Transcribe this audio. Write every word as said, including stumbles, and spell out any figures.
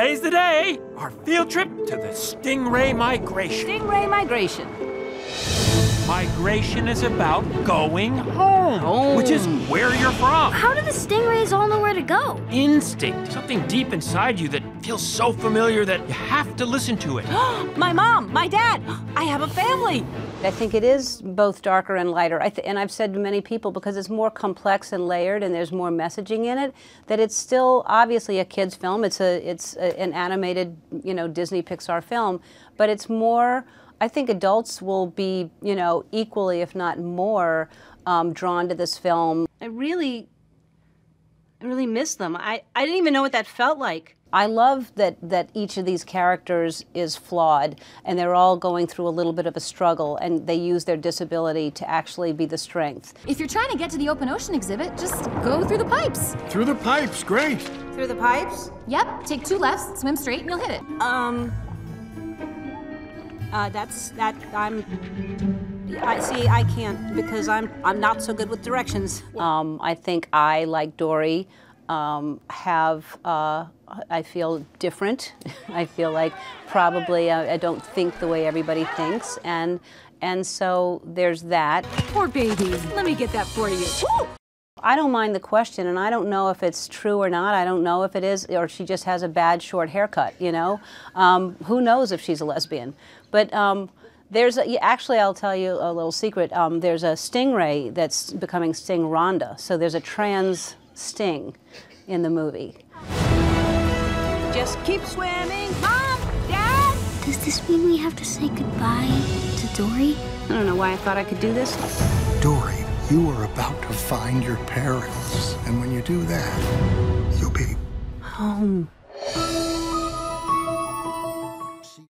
Today's the day, our field trip to the Stingray Migration. Stingray Migration. Migration is about going home, oh. which is where you're from. How do the stingrays all know where to go? Instinct, something deep inside you that feels so familiar that you have to listen to it. My mom, my dad, I have a family. I think it is both darker and lighter. I th and I've said to many people, because it's more complex and layered and there's more messaging in it, that it's still obviously a kid's film. It's, a, it's a, an animated, you know, Disney Pixar film, but it's more... I think adults will be, you know, equally, if not more, um, drawn to this film. I really, I really miss them. I, I didn't even know what that felt like. I love that, that each of these characters is flawed, and they're all going through a little bit of a struggle, and they use their disability to actually be the strength. If you're trying to get to the open ocean exhibit, just go through the pipes. Through the pipes, great. Through the pipes? Yep, take two lefts, swim straight, and you'll hit it. Um... Uh, that's that. I'm. I see. I can't because I'm. I'm not so good with directions. Um, I think I, like Dory, um, have. Uh, I feel different. I feel like probably I, I don't think the way everybody thinks, and and so there's that. Poor baby. Let me get that for you. Woo! I don't mind the question, and I don't know if it's true or not. I don't know if it is, or she just has a bad short haircut, you know? Um, who knows if she's a lesbian? But um, there's, a, actually, I'll tell you a little secret. Um, there's a stingray that's becoming Sting Rhonda, so there's a trans Sting in the movie. Just keep swimming, Mom, Dad! Does this mean we have to say goodbye to Dory? I don't know why I thought I could do this. Dory. You are about to find your parents, and when you do that, you'll be home.